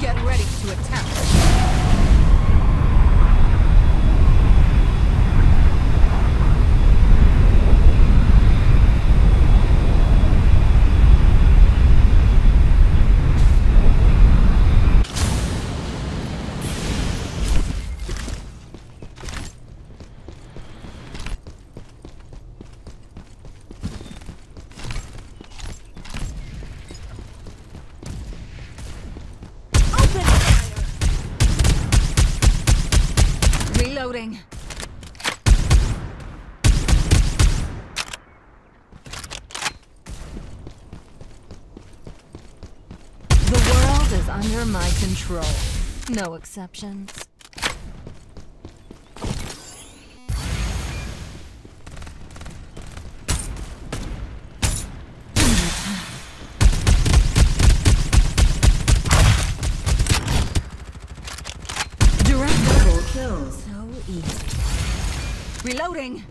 Get ready to attack. Reloading. The world is under my control. No exceptions. Reloading.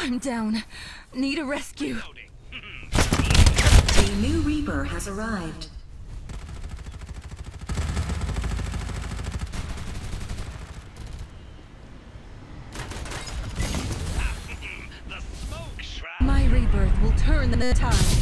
I'm down. Need a rescue. A new Reaper has arrived. The smoke shroud. My rebirth will turn the tides.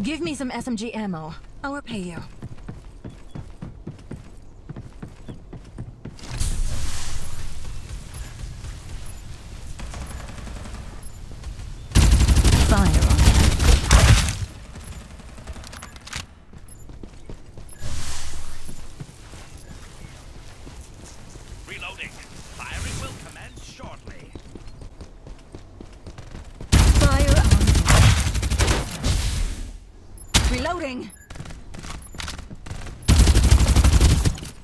Give me some SMG ammo. I'll repay you. Reloading.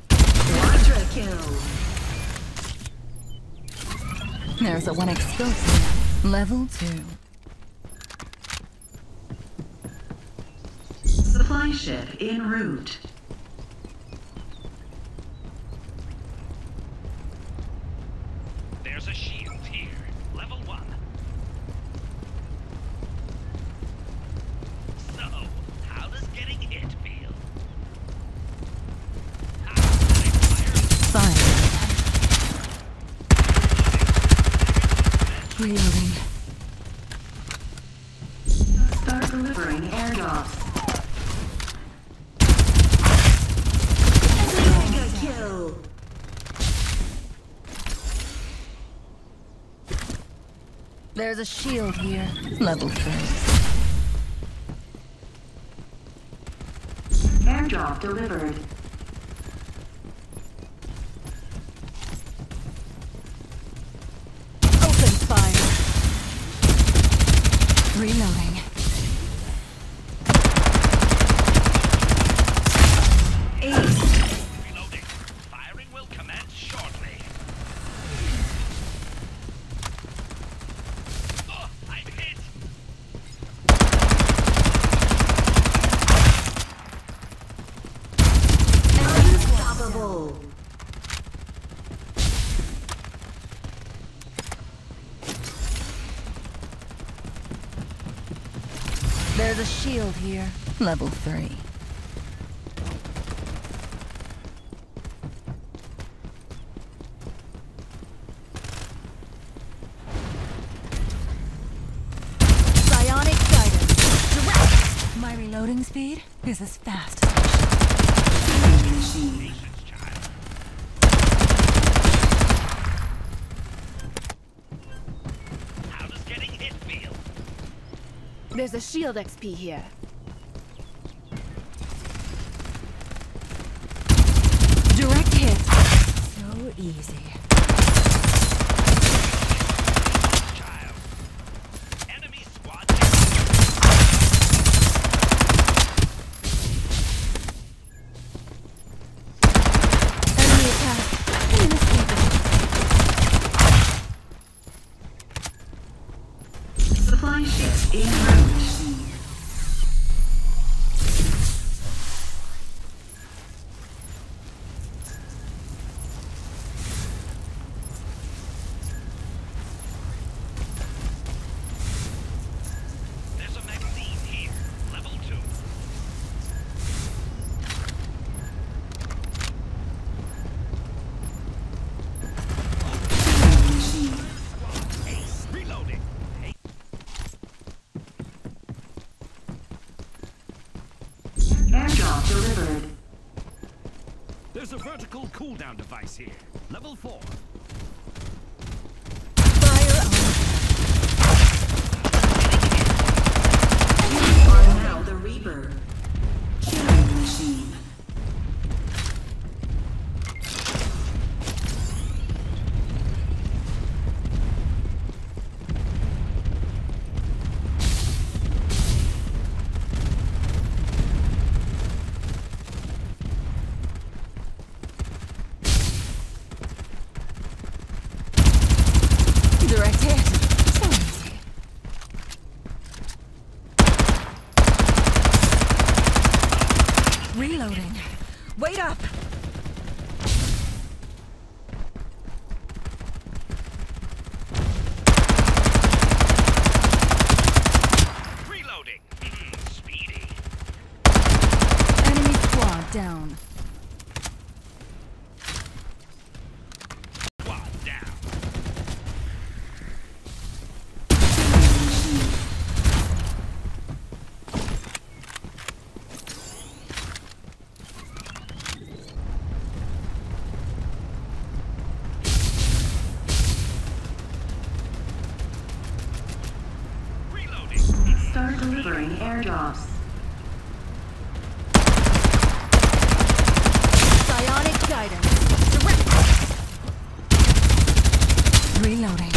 Quadra kill. There's a 1x skill set. Level 2. Supply ship en route. There's a shield here. Level 1. Reloading. Start delivering airdrops. Mega kill. There's a shield here. Level 3. Airdrop delivered. Reloading. Ace. Reloading. Firing will commence shortly. Oh, I'm hit. There's a shield here. Level 3. Psionic guidance. Direct! My reloading speed is as fast. There's a shield XP here. Direct hit. So easy. Child. Enemy squad. Enemy attack. Inescapable. Supply ships in. There's a vertical cooldown device here. Level 4. Fire up. You are now the Reaper. Killing machine. Reloading. Wait up! Reloading. Speedy. Enemy squad down. Start delivering airdrops. Psionic guidance. Direct. Reloading.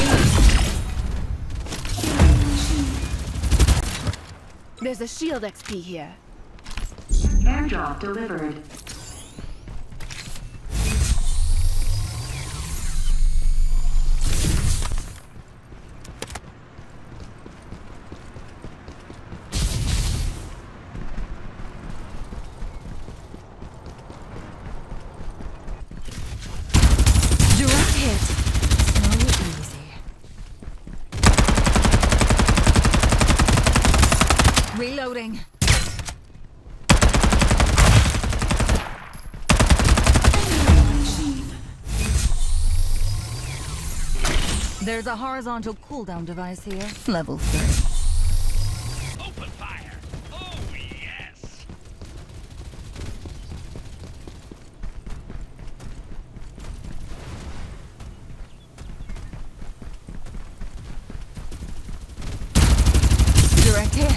There's a shield XP here. Airdrop delivered. Reloading. There's a horizontal cooldown device here. Level 3. Open fire. Oh, yes. Direct hit.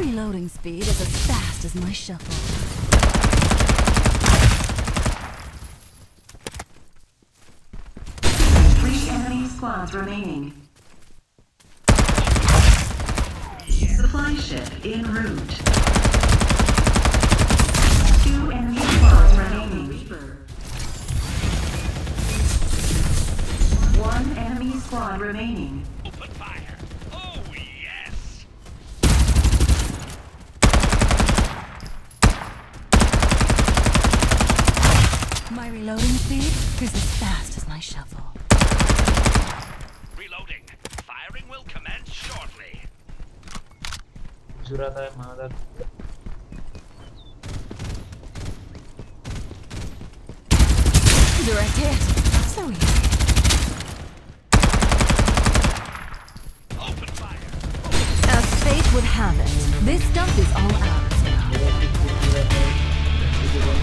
Reloading speed is as fast as my shuffle. Three enemy squads remaining. Supply ship en route. Two enemy squads remaining. One enemy squad remaining. My reloading speed is as fast as my shovel. Reloading. Jura था मादर। Direct hit. So easy. Open fire. As fate would have it, this dump is all ours now.